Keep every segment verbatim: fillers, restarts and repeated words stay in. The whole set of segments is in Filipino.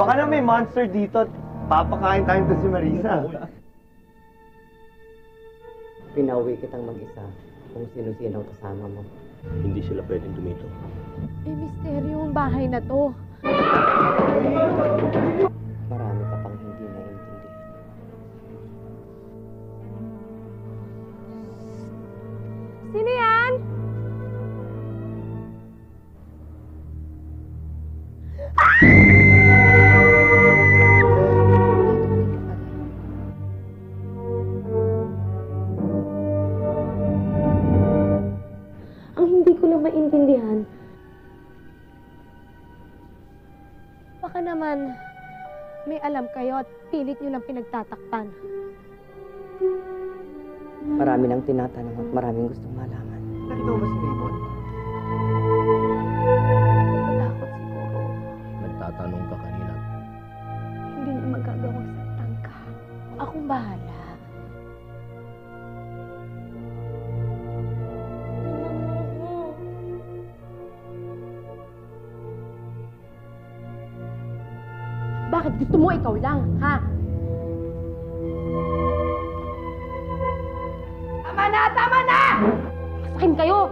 Baka na may monster dito at papakain tayo to si Marissa. Pinauwi kitang mag-isa kung sino-sino kasama mo. Hindi sila pwedeng dumito. May misteryo ang bahay na to. Marami ka pang hindi naiintindihan. Sino yan? Ah! Maintindihan. Baka naman may alam kayo at pilit nyo lang pinagtatakpan. Marami nang tinatanong at maraming gustong malaman. Narito ba si Raymond? Natatakot siguro. Nagtatanong ka kanina. Hindi na magagawang santang ka. Akong bahala. Bakit gusto mo ikaw lang, ha? Tama na! Tama na! Masakin kayo!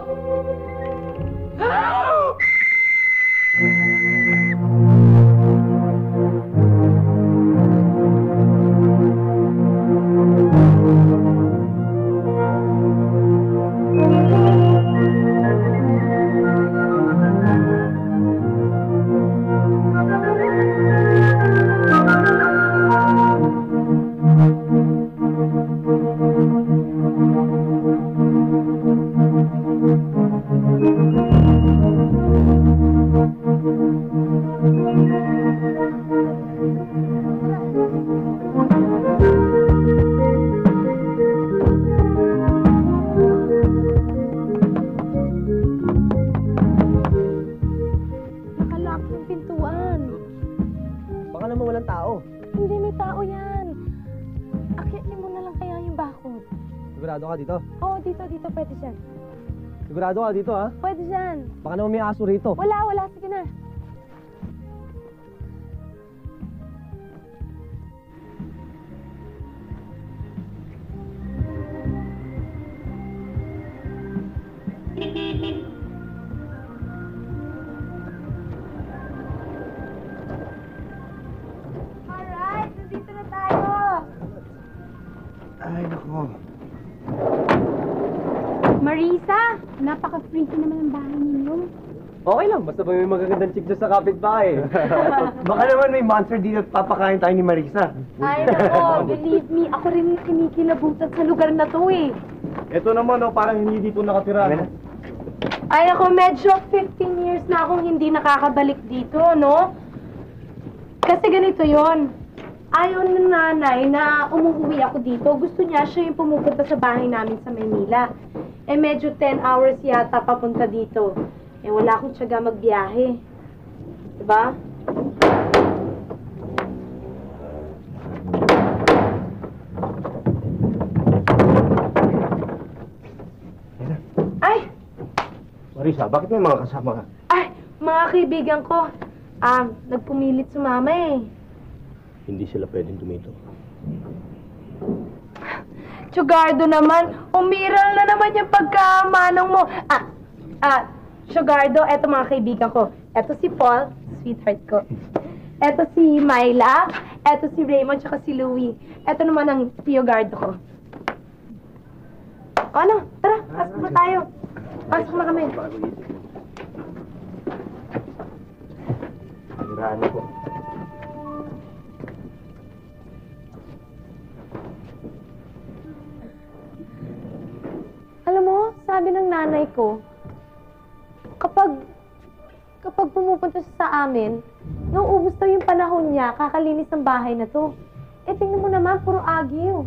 Sigurado ka dito? Oo, dito, dito. Pwede siyan. Sigurado ka dito, ha? Pwede siyan. Baka naman may aso rito. Wala, wala. Sige na. Alright, nandito na tayo. Ay, naku. Marissa, napaka-freaky naman ang bahay ninyo. Okay lang, basta ba may magagandang chick sa kapitbahay. Baka naman may monster dito at papakain tayo ni Marissa. Ay, nako, believe me, ako rin yung kinikilabutan sa lugar na to eh. Ito naman, oh, parang hindi dito nakatira. Ay, Ay nako, medyo fifteen years na akong hindi nakakabalik dito, no? Kasi ganito yon. Ayaw ng nanay na umuwi ako dito. Gusto niya siya yung pumupunta sa bahay namin sa Manila. Eh medyo ten hours yata papunta dito. Eh wala akong tiyaga magbiyahe. Diba? Ay! Marissa, bakit may mga kasama ka? Ay! Mga kaibigan ko. Ah, nagpumilit sumama eh. Hindi sila pwedeng dumito. Gardo naman, umiral na naman yung pagkamanong mo. Ah, ah, Gardo, eto mga kaibigan ko. Eto si Paul, sweetheart ko. Eto si Myla, eto si Raymond, tsaka si Louie. Eto naman ang Tio Gardo ko. O ano, tara, pasok na tayo. Pasok na kami. Pagirahan ko. Alam mo, sabi ng nanay ko, kapag, kapag pumupunta siya sa amin, nauubos daw yung panahon niya, kakalinis ng bahay na to. Eh, tingnan mo naman, puro agyo.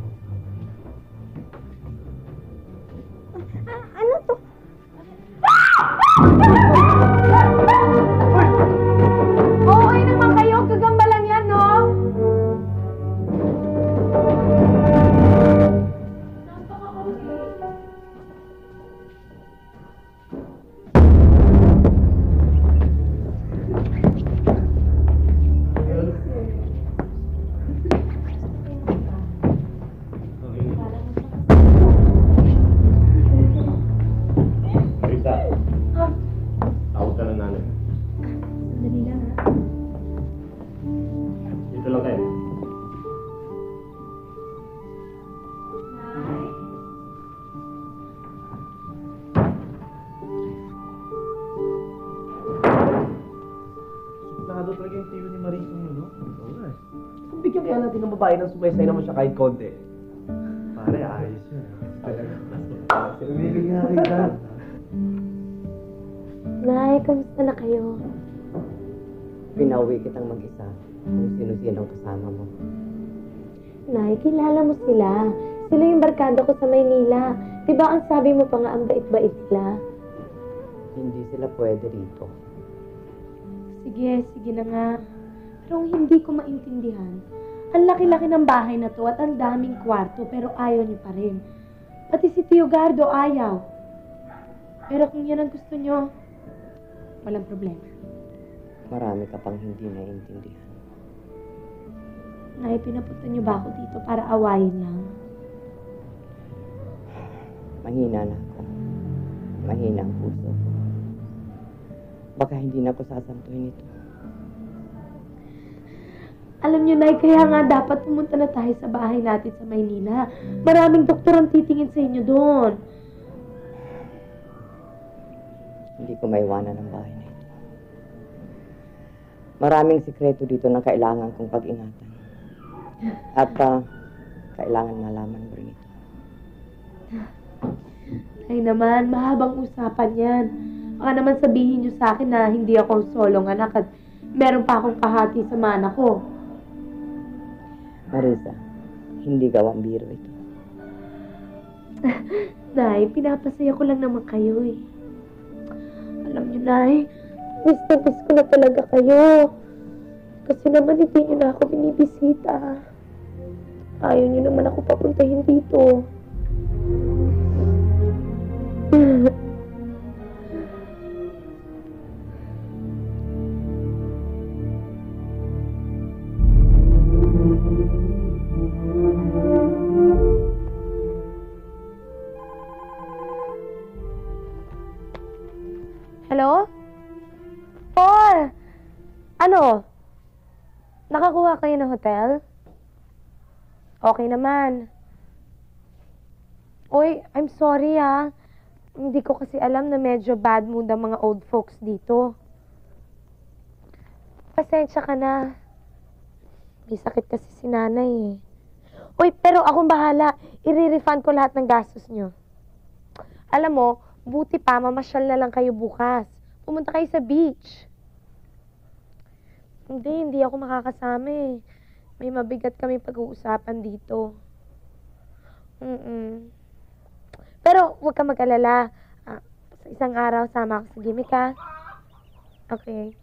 Ah, ano to? Okay naman kayo, gagamba lang yan, no? Delikado talaga yung tiyo ni Marissa yun, no? Oo nga eh. Kung bigyan kaya natin ng babae nang sumaysay naman siya kahit konti. Pare, ayos yun. Umiling nga rin ka. Nay, kamusta na kayo? Pinawi kitang mag-isa kung sino-sino kasama mo. Nay, kilala mo sila. Sila yung barkada ko sa Maynila. Diba ang sabi mo pa nga ang bait-bait sila? Hindi sila pwede rito. Sige, sige na nga. Pero hindi ko maintindihan. Ang laki-laki ng bahay na to at ang daming kwarto pero ayaw niyo pa rin. Pati si Tio Gardo ayaw. Pero kung yan ang gusto niyo, walang problema. Marami ka pang hindi naiintindihan. Nay, pinapunta niyo ba ako dito para awayin lang? Mahina na ako. Mahina ang puso ko. Baka hindi na ako sasantuhin ito. Alam niyo, Nay, kaya nga dapat pumunta na tayo sa bahay natin sa Maynila. Maraming doktor ang titingin sa inyo doon. Hindi ko maiwanan ang bahay na ito. Maraming sikreto dito na kailangan kong pag-ingatan. At uh, kailangan malaman mo rin ito. Ay naman, mahabang usapan yan. Baka naman sabihin niyo sa akin na hindi ako solong anak at meron pa akong kahati sa mana ko. Marissa, hindi gawang biro ito. Nay, pinapasaya ko lang naman kayo eh. Alam niyo, Nay, miss na miss ko na talaga kayo. Kasi naman hindi niyo na ako binibisita. Ayaw niyo naman ako papuntahin dito. Hello? Paul! Ano? Nakakuha kayo ng hotel? Okay naman. Oy, I'm sorry ah. Hindi ko kasi alam na medyo bad mood ang mga old folks dito. Pasensya ka na. May sakit kasi si nanay eh. Uy, pero akong bahala. I-re-refund ko lahat ng gastos nyo. Alam mo, buti pa, mamasyal na lang kayo bukas. Pumunta kayo sa beach. Hindi, hindi ako makakasama eh. May mabigat kami pag-uusapan dito. Mm-mm. Pero huwag ka mag-alala. Ah, sa isang araw, sama ako sa gimmick, ha? Okay.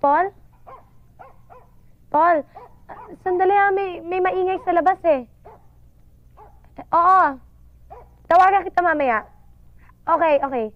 Paul? Paul? Uh, sandali, ha? May, may maingay sa labas, eh. eh oo. Tawagan kita mamaya. Okay, okay.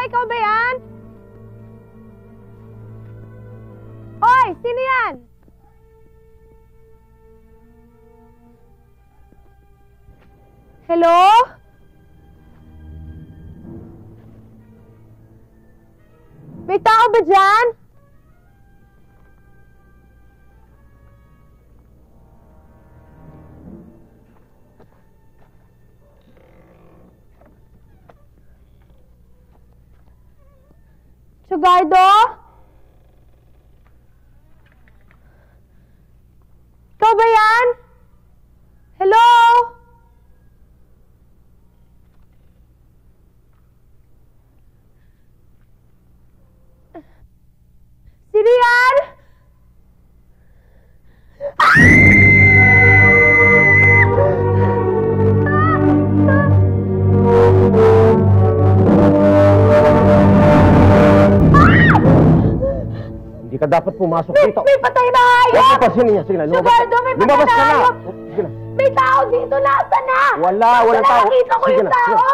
Ikaw ba yan? Oy! Sino yan? Hello? May tao ba dyan? Gardo? Ikaw ba yan? Hello? Sino yan? Ah! Hindi ka dapat pumasok may, dito. May patay na hayop! Papasin niya. Sige na, lumabas Ricardo, may patay lumabas na hayop! Sige na. May tao dito! Nasaan na? Wala, walang tao. Nakita ko yung tao!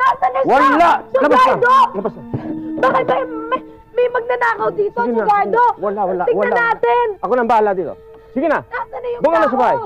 Nasaan na siya? Wala! Labas na! Labas na! Bakit may, may, may magnanakaw dito, Ricardo? Wala, wala, tignan wala. Tignan natin! Ako nang bahala dito. Sige na! Nasaan na yung tao? Bunga na sa bahay!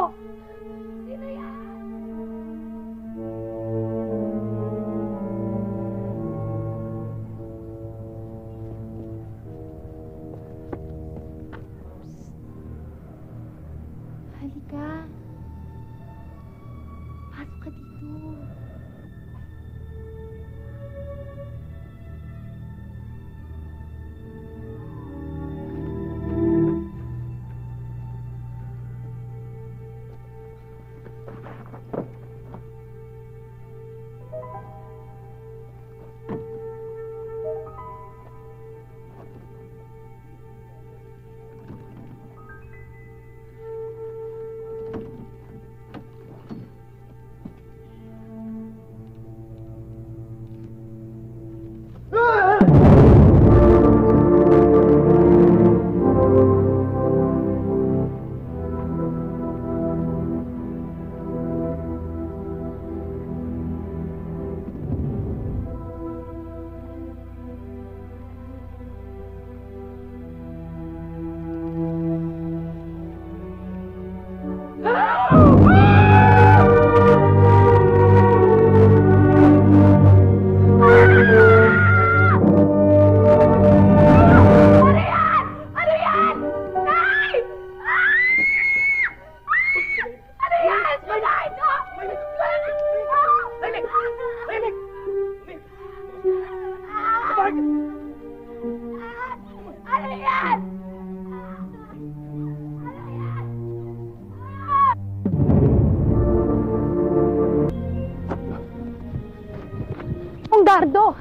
Gardo,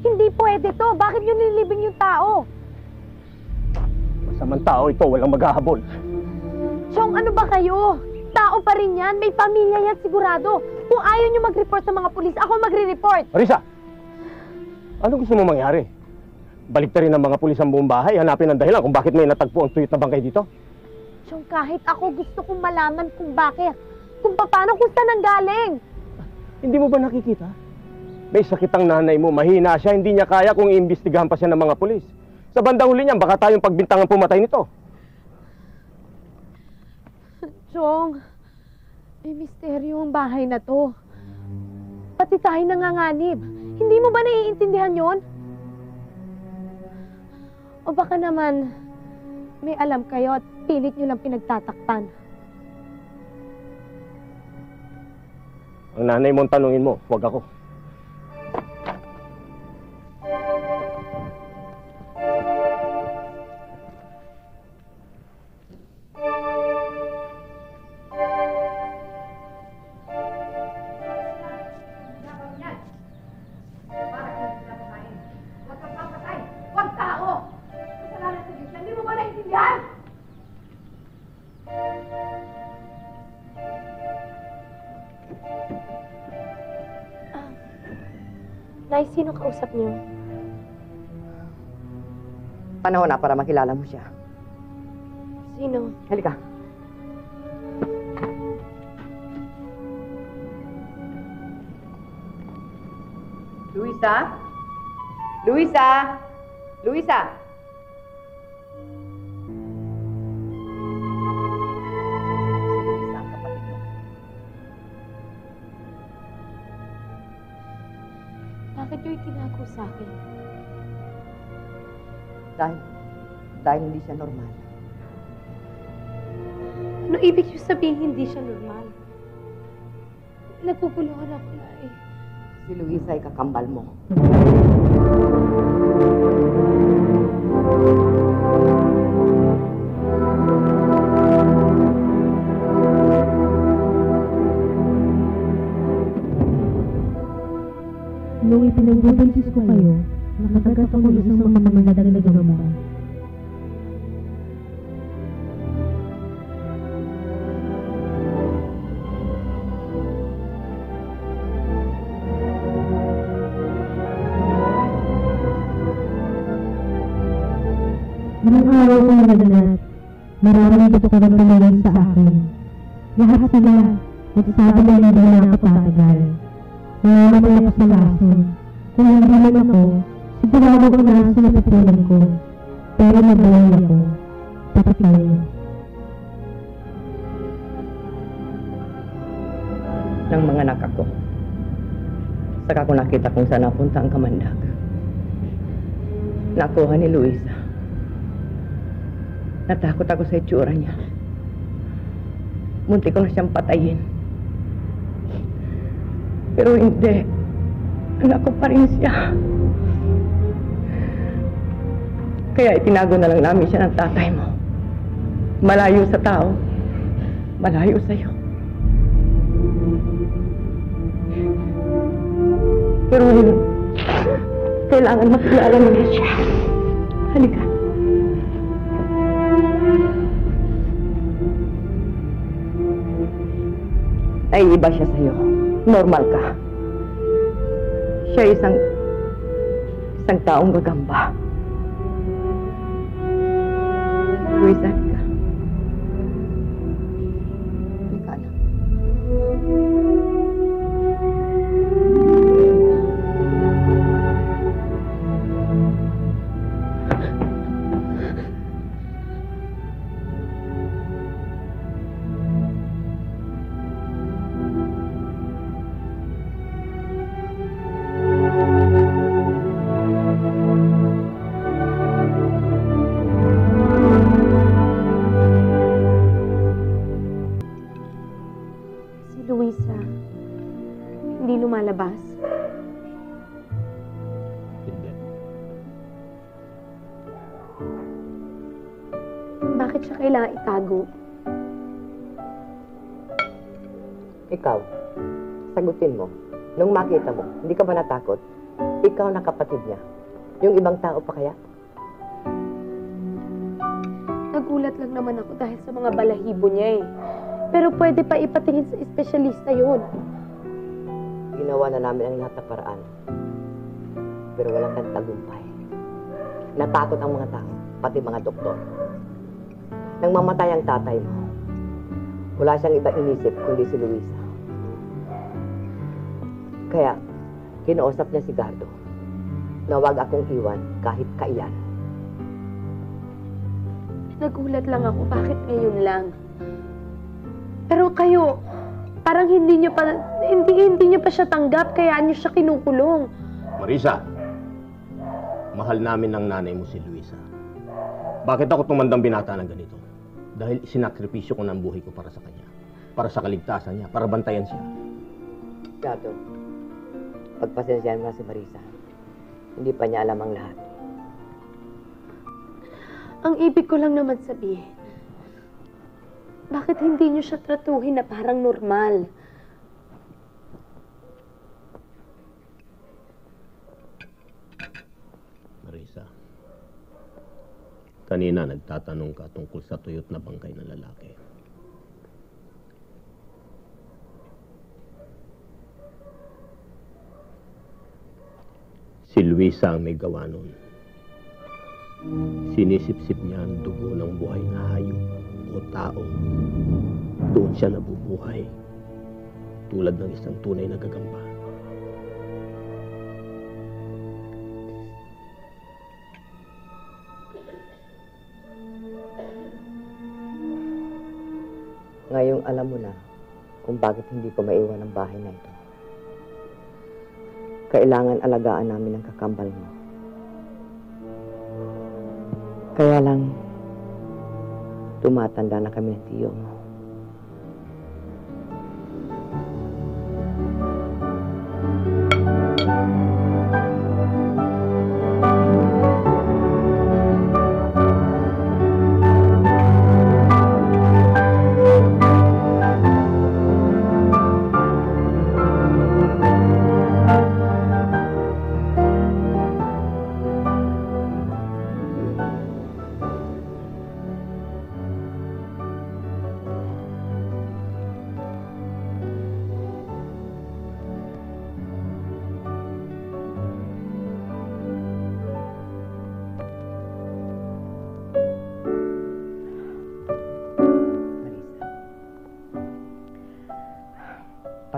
hindi pwede to. Bakit yun nililibing yung tao? Masamang tao ito, walang maghahabol. Chong, ano ba kayo? Tao pa rin yan, may pamilya yan sigurado. Kung ayaw nyo mag-report sa mga pulis, ako magre-report. Marissa, ano gusto mo mangyari? Balik na rin ng mga pulis ang buong bahay, hanapin ang dahilan kung bakit may natagpo ang tuyot na bangkay dito. Chong, kahit ako gusto kong malaman kung bakit. Kung paano, kung saan ang galing. Hindi mo ba nakikita? May sakit ang nanay mo, mahina siya, hindi niya kaya kung iimbestigahan pa siya ng mga pulis. Sa bandang huli niyan, baka tayong pagbintangan pumatay nito. Chong, may misteryo ang bahay na to. Pati tayo nanganganib. Hindi mo ba naiintindihan yon? O baka naman, may alam kayo at pilit nyo lang pinagtatakpan. Ang nanay mo, tanungin mo, huwag ako. Nay, sino kausap niyo? Panahon na para makilala mo siya. Sino? Halika. Luisa? Luisa? Luisa? Bakit yung itinako sa akin? Dahil, dahil hindi siya normal. Ano ibig yung sabihin hindi siya normal? Nagpupuluhan ako na eh. Si Luisa ay kakambal mo. Louie, pinagbubantis ko kayo na matagat ako isang mamamanadang na gama. Mga araw ko na madalas, maraming tutukan tumagal sa akin. Lahat sila, nagsasabi na hindi na ako tatagal. Nalaman ako sa lason. Kung hindi man ako, sigurado ko na sa napatulan ko. Pero nabuhay ako. Tapos kayo. Nang mga anak ako, saka ko nakita kung saan napunta ang kamandag. Nakuha ni Luisa. Natakot ako sa itsura niya. Munti ko na siyang patayin. Pero hindi. Anak ko pa rin siya. Kaya itinago na lang namin siya ng tatay mo. Malayo sa tao. Malayo sa'yo. Pero ngayon, kailangan makilala niya siya. Halika. Ay, iba siya sa'yo. Normal ka. Siya isang... isang taong gagamba. Luisa, halika. Halika na. Bakit siya kailangan itago? Ikaw, sagutin mo. Nung makita mo, hindi ka ba natakot? Ikaw na kapatid niya. Yung ibang tao pa kaya? Nagulat lang naman ako dahil sa mga balahibo niya eh. Pero pwede pa ipatingin sa espesyalista yun. Ginawa na namin ang lahat na paraan. Pero walang nagtagumpay. Natakot ang mga tao, pati mga doktor. Nang mamatay ang tatay mo, wala siyang iba inisip kundi si Luisa. Kaya, kinausap niya si Gardo na huwag akong iwan kahit kailan. Nagulat lang ako, bakit ngayon lang? Pero kayo, parang hindi niyo pa, hindi, hindi niyo pa siya tanggap, kaya niyo siya kinukulong. Marissa, mahal namin ang nanay mo si Luisa. Bakit ako tumandang binata ng ganito? Dahil sinakripisyo ko ng buhay ko para sa kanya. Para sa kaligtasan niya. Para bantayan siya. Gato, pagpasensyahan mo na si Marissa. Hindi pa niya alam ang lahat. Ang ibig ko lang naman sabihin, bakit hindi niyo siya tratuhin na parang normal? Marissa, kanina nagtatanong ka tungkol sa tuyot na bangkay ng lalaki. Si Luisa ang may gawa nun. Sinisipsip niya ang dugo ng buhay na hayop o tao. Doon siya nabubuhay. Tulad ng isang tunay na gagamba. Ngayong alam mo na kung bakit hindi ko maiwan ang bahay na ito. Kailangan alagaan namin ang kakambal mo. Kaya lang, tumatanda na kami ng tiyo mo.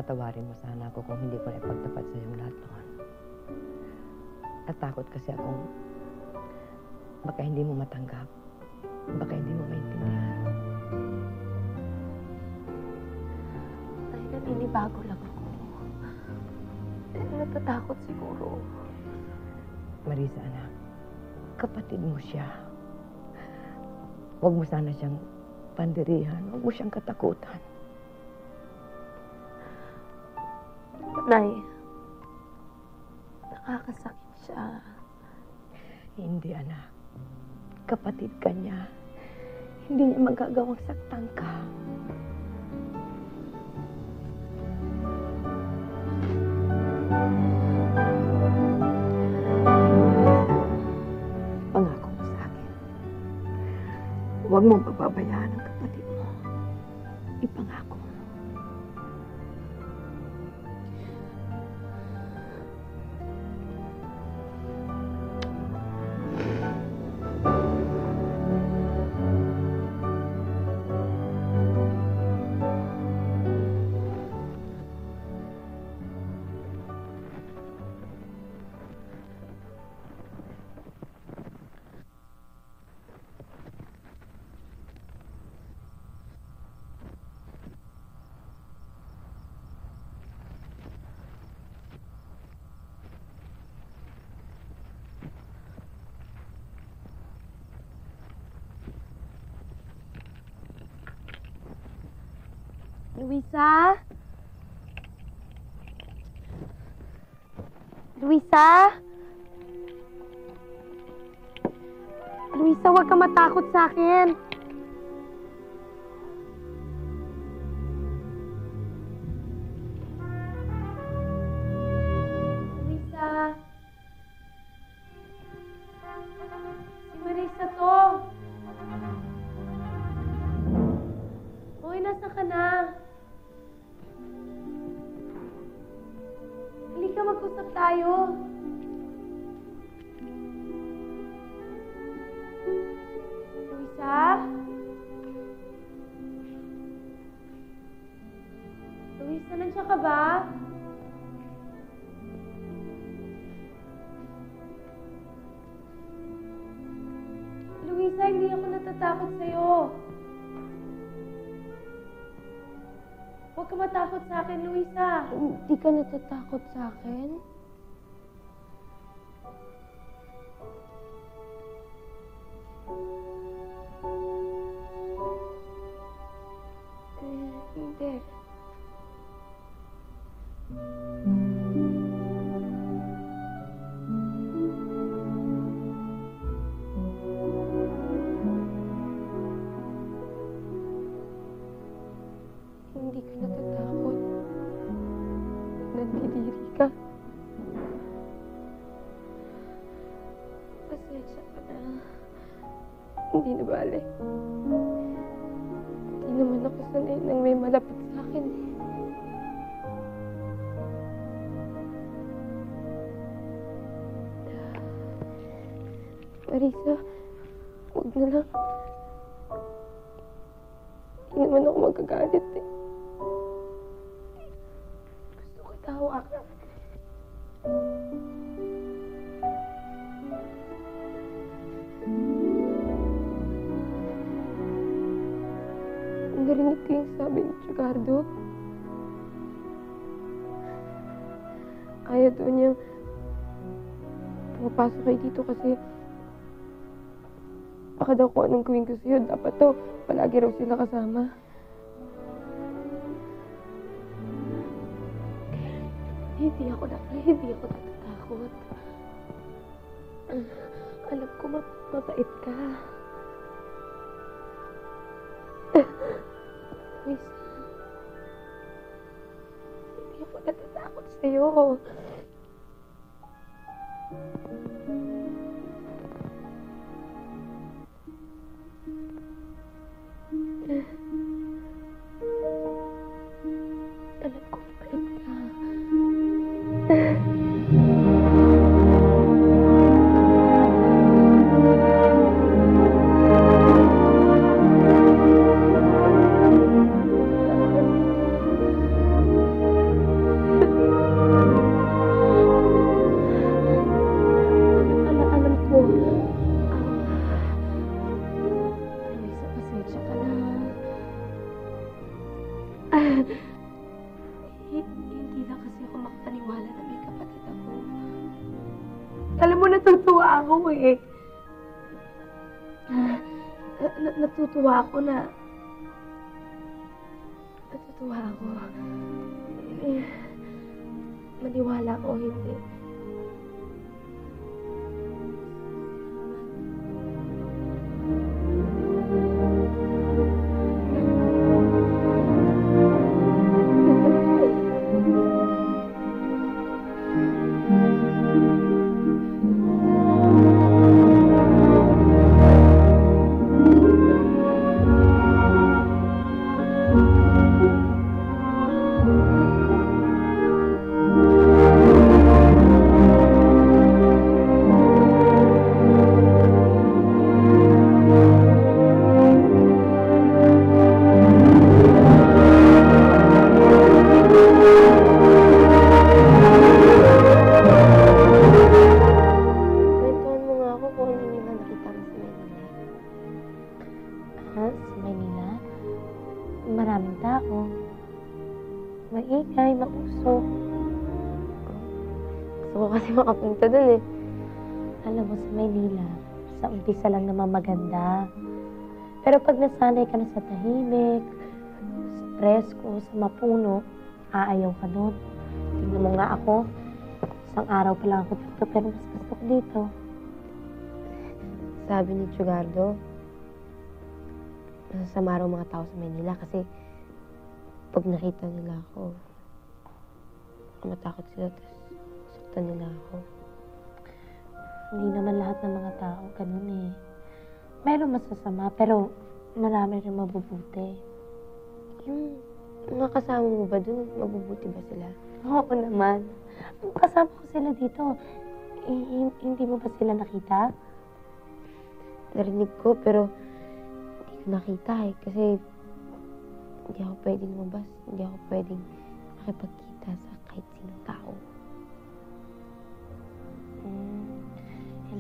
Papatawarin mo sana ako kung hindi ko naipagtapat sa iyong lahat noon. Natakot kasi akong baka hindi mo matanggap, baka hindi mo maintindihan. Dahil hindi bago lang ako. Natatakot siguro. Marissa, anak, kapatid mo siya. Huwag mo sana siyang pandirihan, huwag mo siyang katakutan. Nay, nakakasakit siya. Hindi, anak. Kapatid ka niya. Hindi niya magagawang saktan ka. Pangako mo sa akin. Huwag mong pababayaan ang kapatid mo. Ipangako. Luisa? Luisa? Luisa, huwag ka matakot sa akin. Luisa? Si Marissa to. Uy, nasa ka na? Mag-usap tayo. Luisa? Luisa, nandiyan ka ba? Luisa, hindi ako natatakot sa'yo. Huwag ka matakot sa akin, Luisa. Hindi ka natatakot sa akin? Eh, hindi. Hindi na bale. Hindi naman ako sanay nang may malapit sa akin. Marissa, huwag na lang. Hindi naman ako magagalit eh. Gusto ko tawa ka. Narinig ko yung sabi ni Ricardo. Ayaw doon niyang pumapasok kayo dito kasi baka daw kung anong gawin ko sa'yo. Dapat daw palagi raw sila kasama. Hindi ako natakot. Hindi ako natatakot. Alam ko mapapait ka. Luisa, hindi ako natatakot sa'yo. Alam ko mabait ka. Thank you. Hindi na kasi ako makapaniwala na may kapatid ako. Alam mo, natutuwa ako eh. Natutuwa ako na... Natutuwa ako. Maniwala ako o hindi. Makapunta dun eh. Alam mo, sa Maynila, sa umpisa lang naman maganda. Pero pag nasanay ka na sa tahimik, sa presko, sa mapuno, aayaw ka dun. Tingnan mo nga ako, isang araw pa lang ako dito, pero mas gusto ko dito. Sabi ni Gardo, masasama raw mga tao sa Maynila kasi pag nakita nila ako, matakot sila. Nila ako. Hindi naman lahat ng mga tao ganun eh. Mayroong masasama, pero marami rin mabubuti. Yung mga kasama mo ba dun, mabubuti ba sila? Oo naman. Ang kasama ko sila dito, I hindi mo ba sila nakita? Narinig ko, pero hindi ko nakita eh. Kasi hindi ako pwedeng mabas, hindi ako pwedeng makipagkita sa kahit sinong tao.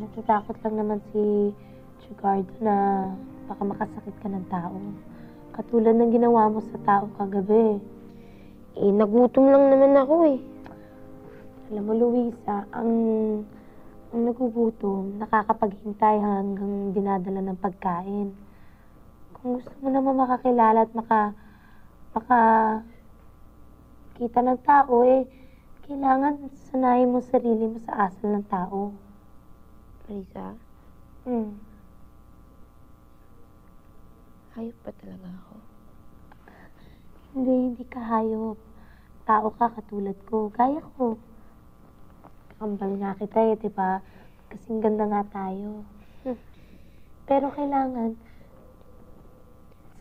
Natatakot lang naman si Ricardo na baka makasakit ka ng tao. Katulad ng ginawa mo sa tao kagabi. Eh, nagutom lang naman ako eh. Alam mo, Luisa, ang, ang nagugutom, nakakapaghintay hanggang dinadala ng pagkain. Kung gusto mo naman makakilala at maka, maka kita ng tao eh, kailangan sanayin mo sarili mo sa asal ng tao. Marissa? Hmm. Hayop pa talaga ako? Hindi, hindi ka hayop. Tao ka katulad ko. Gaya ko. Kambal nga kita eh, diba? Kasing ganda nga tayo. Hmm. Pero kailangan,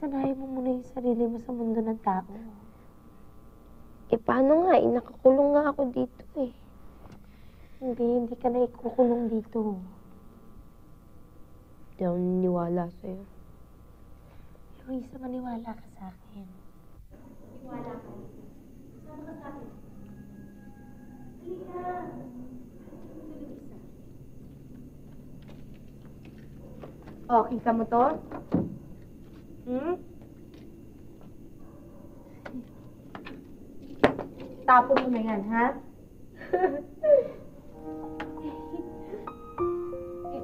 sanayin mo muna yung sarili mo sa mundo ng tao. Eh, paano nga? Eh, nakakulong nga ako dito eh. Hindi, hindi ka na ikukulong dito. Hindi ako naniwala sa'yo. Luisa, maniwala ka sa akin. Maniwala ka. Sama ka sa akin. Halika! Oh, kita mo to? Hmm? Tapo mo na yan, ha?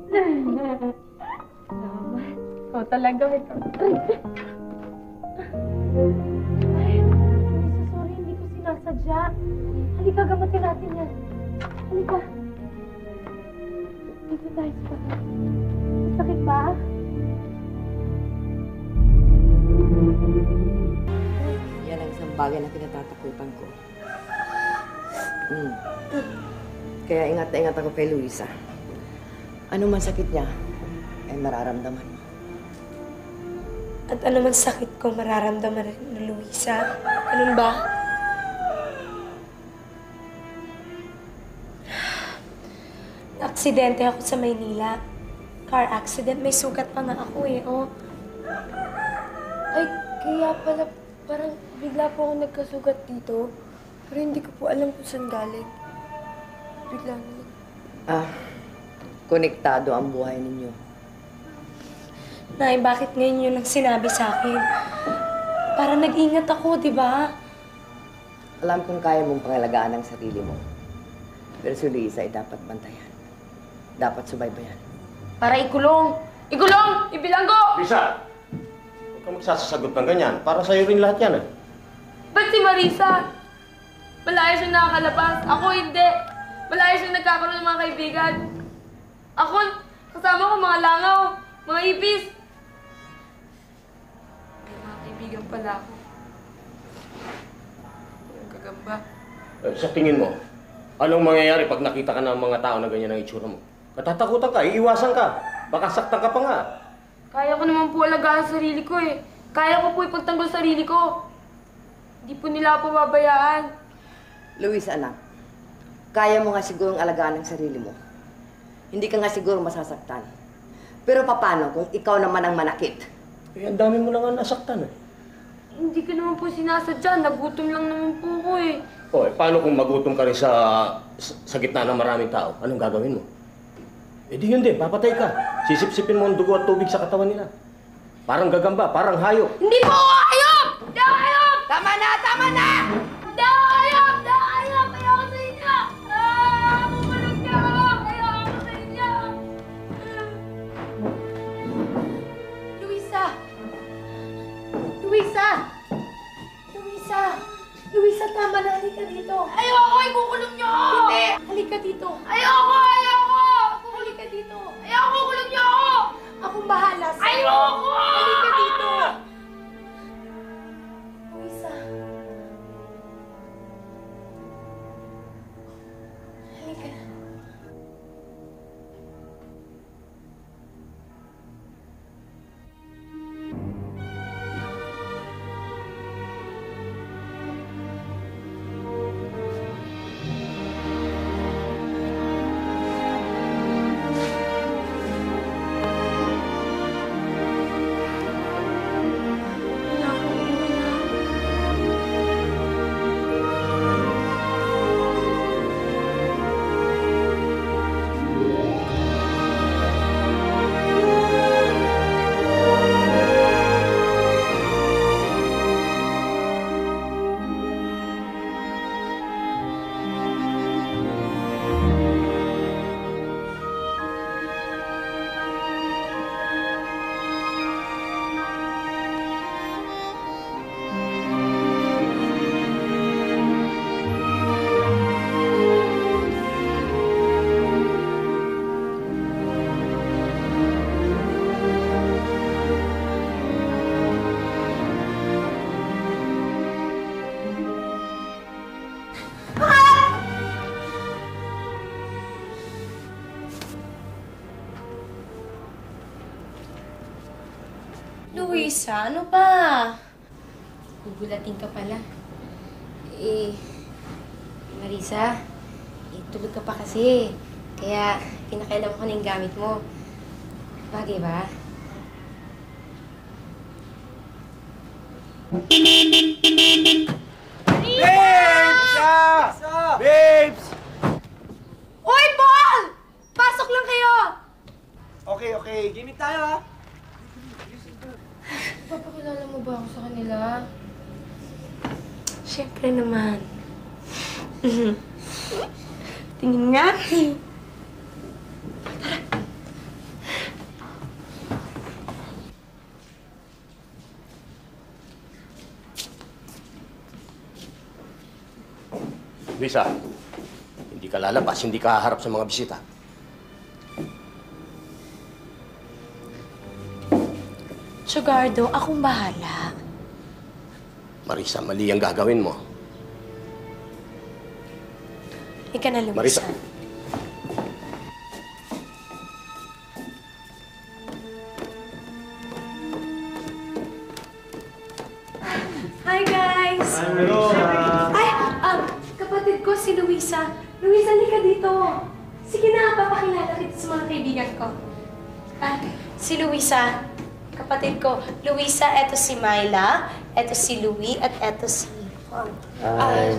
Salamat. Ikaw talaga. Ay, sorry, hindi ko sinasadya. Halika, gamatin natin yan. Halika. Dito tayo sa sakit. Sakit ba? Yan ang isang bagay na kinatatakutan ko. Mm. Kaya ingat na ingat ako kay Luisa. Ano man sakit niya, ay mararamdaman mo. At ano man sakit ko, mararamdaman ni Luisa. Ano ba? Aksidente ako sa Maynila. Car accident. May sugat pa nga ako eh, oh. Ay, kaya pala parang bigla po ako nagkasugat dito. Pero hindi ko po alam kung saan galing. Bigla na. Ah. Konektado ang buhay ninyo. Nay, bakit ngayon yun ang sinabi sa akin? Para nag-ingat ako, di ba? Alam kong kaya mong pangalagaan ang sarili mo. Pero si Luisa ay dapat bantayan. Dapat subaybayan. Para ikulong! Ikulong! Ibilanggo! Luisa! Huwag kang magsasasagot ng ganyan. Para sa'yo rin lahat yan, eh. Ba't si Marissa? Malayas yung nakakalabas. Ako hindi. Malayas yung nagkakaroon ng mga kaibigan. Ako, kasama ko mga langaw, mga ibis. May mga kaibigan pala ako. Ang kagamba. Eh, sa tingin mo, anong mangyayari pag nakita ka ng mga tao na ganyan ang itsura mo? Katatakutan ka, iiwasan ka. Baka saktan ka pa nga. Kaya ko naman po alagaan sarili ko eh. Kaya ko po ipagtanggol sarili ko. Hindi po nila ako pababayaan. Luisa, anak. Kaya mo nga sigurong alagaan ang sarili mo. Hindi ka nga siguro masasaktan. Pero paano kung ikaw naman ang manakit? Eh, ang dami mo lang ang nasaktan eh. Hindi ka naman po sinasadya. Nagutom lang naman po ko eh. O, eh, paano kung magutom ka rin sa, sa, sa gitna ng maraming tao? Anong gagawin mo? Eh di yun din, papatay ka. Sisipsipin mo ang dugo at tubig sa katawan nila. Parang gagamba, parang hayop. Hindi po ako hayop! Hindi ako hayop! Tama na! Tama na! Hindi ako hayop! Hindi ako hayop! Ayoko sa inyo! Ah! Bumulog niya ako! Ayoko sa inyo! Luisa! Luisa! Luisa! Luisa, tama na. Halika dito. Ayoko! Ikukulong niyo ako! Hindi! Halika dito. Ayoko! Ayoko! Halika dito. Ayoko! Kulog niyo ako! Akong bahala sa'yo. Ayoko! Halika dito. Luisa. Halika na. Luisa, ano ba? Gugulating ka pala. Eh, Marissa, eh, tulog ka pa kasi. Kaya, kinakailan ko ng gamit mo. Bagay ba? Babes! Ah! Babes! Uy, Paul! Pasok lang kayo! Okay, okay. Game it tayo, ha? Papakilala mo ba ako sa kanila? Siyempre naman. Tingin nga. Tara. Luisa, hindi ka lalabas, hindi ka haharap sa mga bisita. So, Gardo, akong bahala. Marissa, mali ang gagawin mo. Ika na, Luisa. Marissa. Hi, guys! Hello! Ay, um, kapatid ko si Luisa. Luisa, lika dito. Sige na, papakilala kita sa mga kaibigan ko. Ah, si Luisa. Kapatid ko, Luisa, eto si Myla, eto si Louie, at eto si Fong. Ah,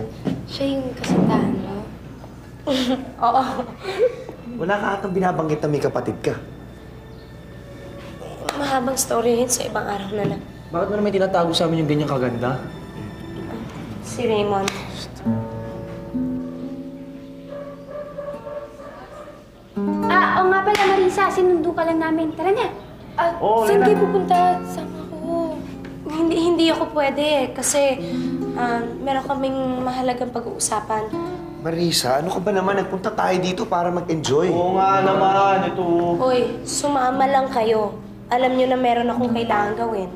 siya yung kasintahan mo? Oo. Wala ka atang binabanggit na may kapatid ka. Mahabang story yun sa ibang araw na lang. Bakit mo naman tinatago sa amin yung ganyang kaganda? Si Raymond. Ah, oo nga pala, Marissa. Sinundo ka lang namin. Tara na. Ah, oh, saan kayo pupunta? Sama ko. Hindi, hindi ako pwede kasi uh, meron kaming mahalagang pag-uusapan. Marissa, ano ka ba naman? Nagpunta tayo dito para mag-enjoy. Oo nga naman. Ito. Hoy, sumama lang kayo. Alam niyo na meron akong kailangan gawin.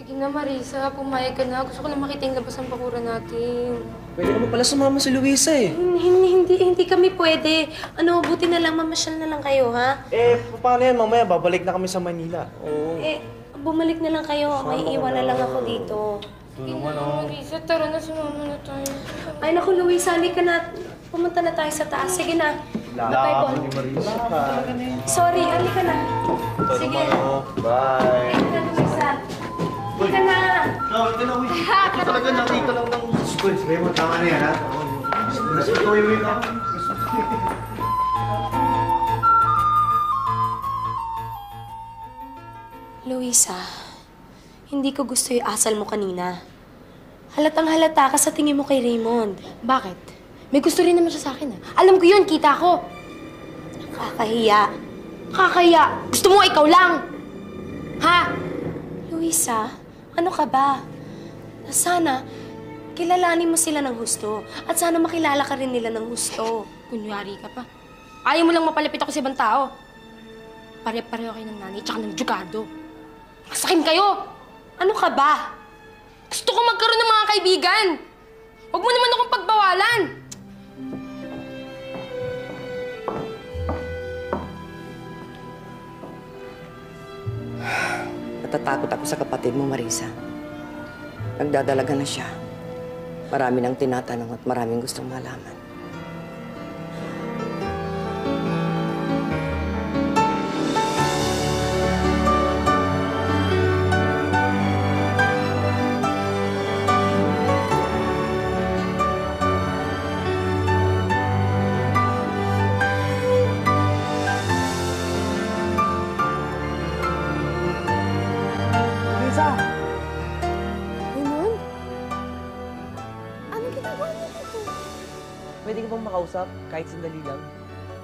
Sige na, Marissa. Pumayag ka na. Gusto ko na makita yung labas ng bakura natin. Pwede naman pala sumama si Luisa eh. Hindi, hindi, hindi kami pwede. Ano, buti na lang, mamasyal na lang kayo, ha? Eh, paano yan? Mamaya, babalik na kami sa Manila. Oo. Eh, bumalik na lang kayo. May iwan na lang ako dito. Sige na, Marissa. Tara na, sumama na tayo. Ay, naku, Luisa. Halika na. Pumunta na tayo sa taas. Sige na. Lala, hindi Marissa. Sorry, halika na. Sige. Bye. Halika na, Luisa. Halika na. Halika na, Luisa. Halika na, Luisa. Halika na, Luisa. Uy, sabihin mo, tama na yan, ha? Nasutuwi-uwi ka. Luisa, hindi ko gusto yung asal mo kanina. Halatang halata ka sa tingin mo kay Raymond. Bakit? May gusto rin naman siya sa akin, ha? Alam ko yun, kita ko. Nakakahiya. Nakakahiya. Gusto mo, ikaw lang. Ha? Luisa, ano ka ba? Sana, kilalanin mo sila ng gusto. At sana makilala ka rin nila ng gusto. Kunyari ka pa. Ayaw mo lang mapalapit ako sa ibang tao. Pare-pareho kayo ng nanay tsaka ng Ricardo. Masakin kayo! Ano ka ba? Gusto ko magkaroon ng mga kaibigan. Huwag mo naman akong pagbawalan. Natatakot ako sa kapatid mo, Marissa. Nagdadalaga na siya. Marami nang tinatanong at maraming gustong malaman. Pwede ka bang makausap kahit sandali lang?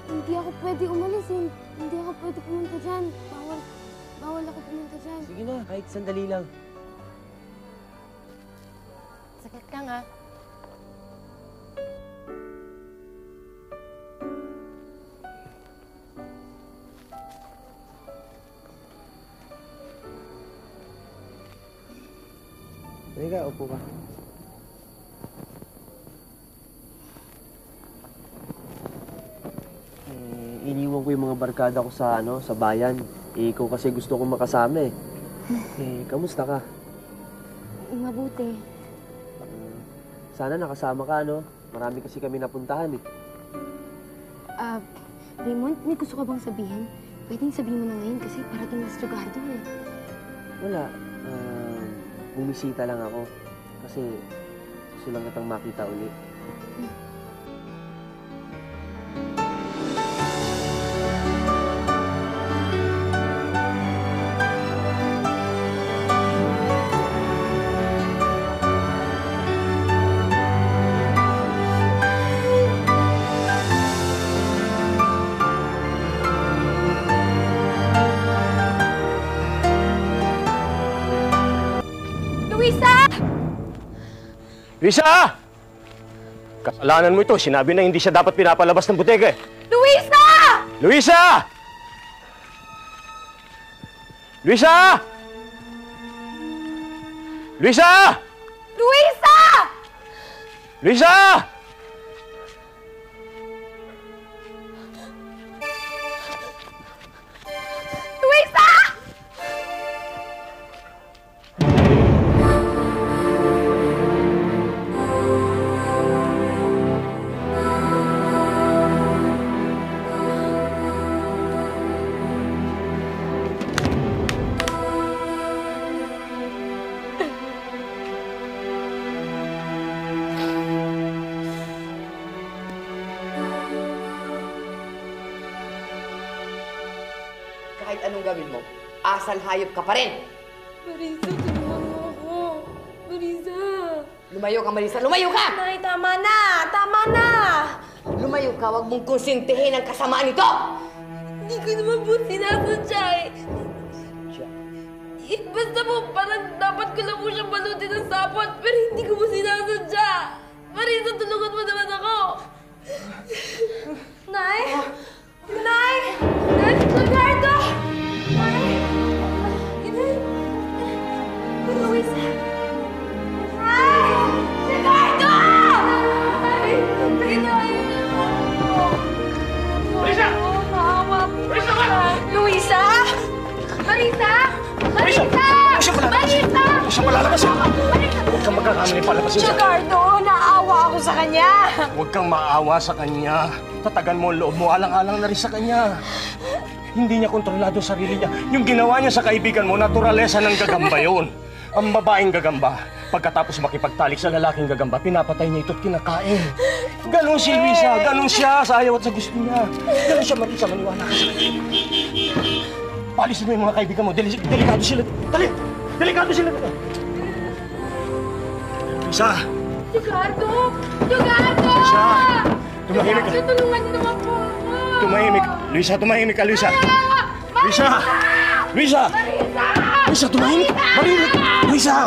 Hindi ako pwede umalis. Hindi ako pwede pumunta dyan. Bawal, bawal ako pumunta dyan. Sige na, kahit sandali lang. Sakit ka nga. Pwede ka, upo ka. Iniwan ko yung mga barkada ko sa, ano, sa bayan. Ikaw kasi gusto kong makasama eh. Eh, kamusta ka? Mabuti. Uh, sana nakasama ka, no? Marami kasi kami napuntahan eh. Ah, uh, Raymond, may gusto ka bang sabihin? Pwedeng sabihin mo na ngayon kasi parating na si Gardo eh. Wala. Uh, bumisita lang ako. Kasi gusto lang kitang makita ulit. Hmm. Luisa! Kasalanan mo ito. Sinabi na hindi siya dapat pinapalabas ng butega eh. Luisa! Luisa! Luisa! Luisa! Luisa! Luisa! Luisa! Kahit anong gawin mo, asal hayop ka pa rin. Marissa, tulungan mo ako. Marissa! Lumayo ka, Marissa! Lumayo ka! Nay, tama na! Tama na! Lumayo ka! Huwag mong konsintihin ang kasamaan nito! Hindi ko naman po sinasadya eh. Eh, basta po, parang dapat ko lang po siyang balutin ng sapot, pero hindi ko po sinasadya. Marissa, tulungan mo naman ako! Nay! Nay! Nay! Ricardo! Nay! Luisa! Nay! Ricardo! Nay! Nay! Luisa! Luisa! Luisa! Marissa! Marissa! Marissa! Marissa, palalabas eh! Huwag kang magkakamali palabasin siya. Ricardo, naawa ako sa kanya. Huwag kang maawa sa kanya. Tatagan mo ang loob mo, alang-alang na rin sa kanya. Hindi niya kontrolado sarili niya. Yung ginawa niya sa kaibigan mo, naturalesa ng gagamba yun. Ang babaeng gagamba, pagkatapos makipagtalik sa lalaking gagamba, pinapatay niya ito at kinakain. Ganon si Luisa, ganon siya sa ayaw at sa gusto niya. Ganon siya, Marissa, maniwala ka sa kanya. Palisin mo yung mga kaibigan mo, Deli delikado sila. Dali! Delikado sila dito. Luisa! Ricardo! Ricardo! Luisa! Tumahimik ka. Tulungan niyo naman po. Tumahimik. Luisa, tumahimik ka, Luisa. Luisa! Luisa! Luisa, tumahimik. Marissa! Luisa!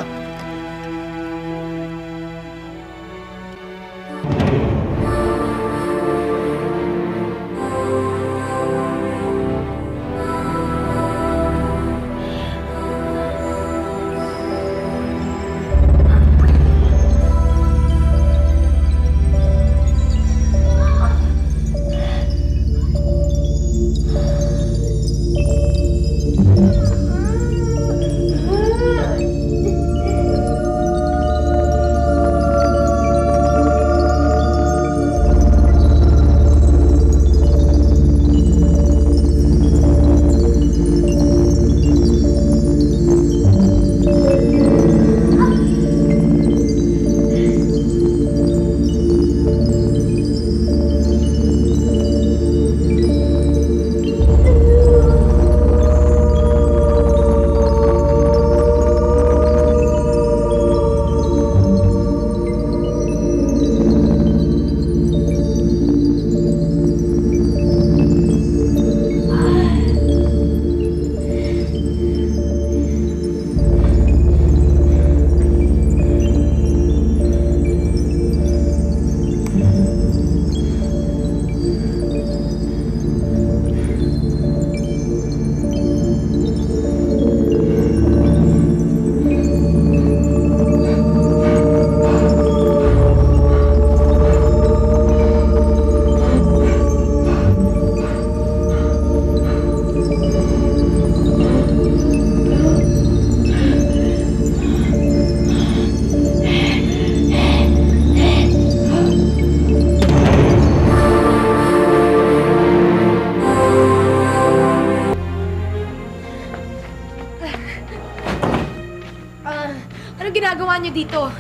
Dito.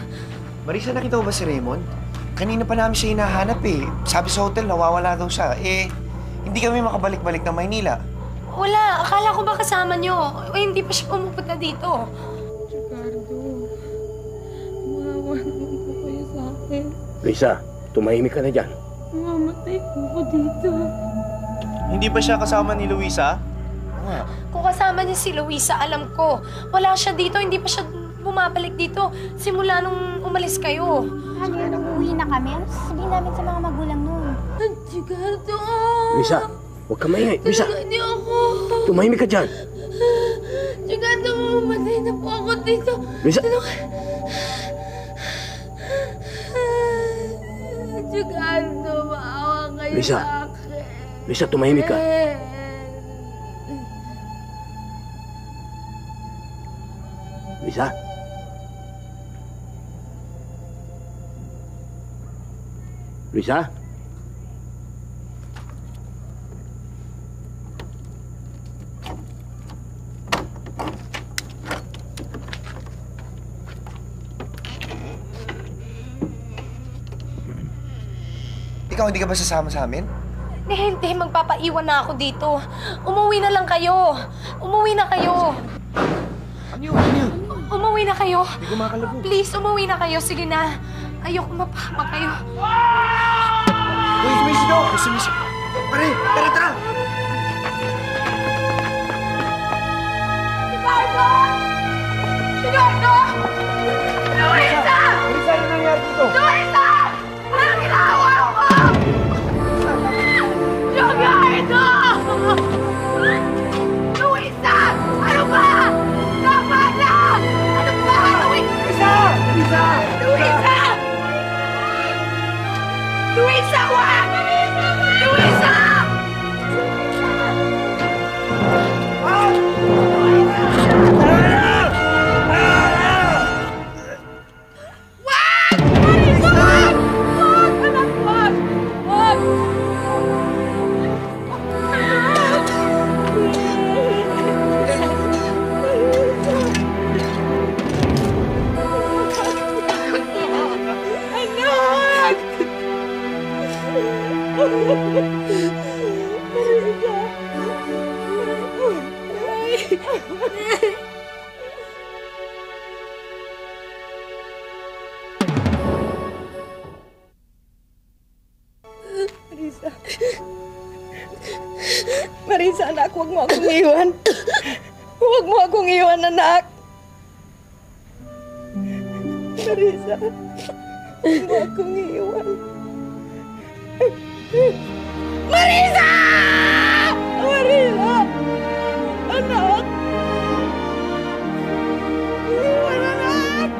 Marissa, nakita mo ba si Raymond? Kanina pa namin siya hinahanap eh. Sabi sa hotel, nawawala daw siya. Eh, hindi kami makabalik-balik ng Maynila. Wala. Akala ko ba kasama niyo? Eh, hindi pa siya pumupunta dito. Ricardo, maawa naman po kayo sa akin. Marissa, tumahimik ka na dyan. Mamatay po ko dito. Hindi ba siya kasama ni Luisa? Wala. Kung kasama niya si Luisa, alam ko. Wala siya dito, hindi pa siya bumabalik dito simula nung umalis kayo. Ano yun, nung uwi na kami? Ano sasabihin namin sa mga magulang nun? Ricardo! Luisa, huwag ka maingay. Luisa! Hindi ako! Tumahimik ka dyan! Ricardo, mamatay na po ako dito. Luisa! Ricardo, maawa kayo sa akin. Luisa, tumahimik ka. Luisa? Luisa? Ikaw, hindi ka ba sasama sa amin? Hindi, magpapaiwan na ako dito. Umuwi na lang kayo. Umuwi na kayo. Ano yun? Umuwi na kayo. Hindi ko makakalabog. Please, umuwi na kayo. Sige na. Ayoko mapahama kayo. Uy, sumisig daw! Sumisig! Pare, tara, tara! Ricardo! Ricardo! Luisa! Luisa, ano nangyari dito? Luisa! Ang ilawa ko! Ricardo! Luisa! Ano ba? Tama na! Ano ba? Luisa! Luisa! Luisa! Luisa, huwag! Luisa! Marissa. Marissa, anak, huwag mo akong iwan. Huwag mo akong iwan, anak. Marissa, huwag mo akong iwan. Marissa! Marissa! Anak! Iwan, anak!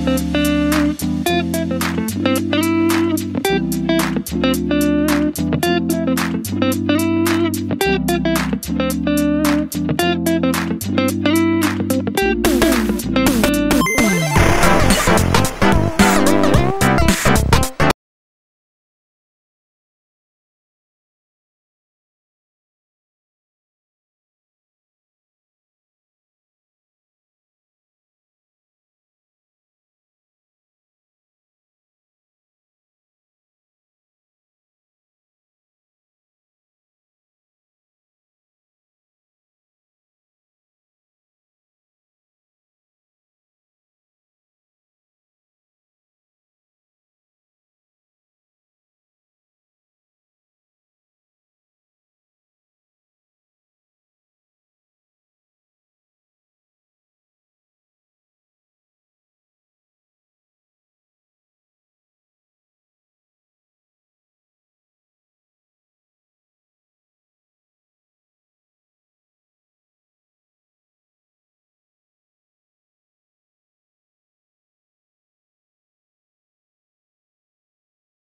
Thank you.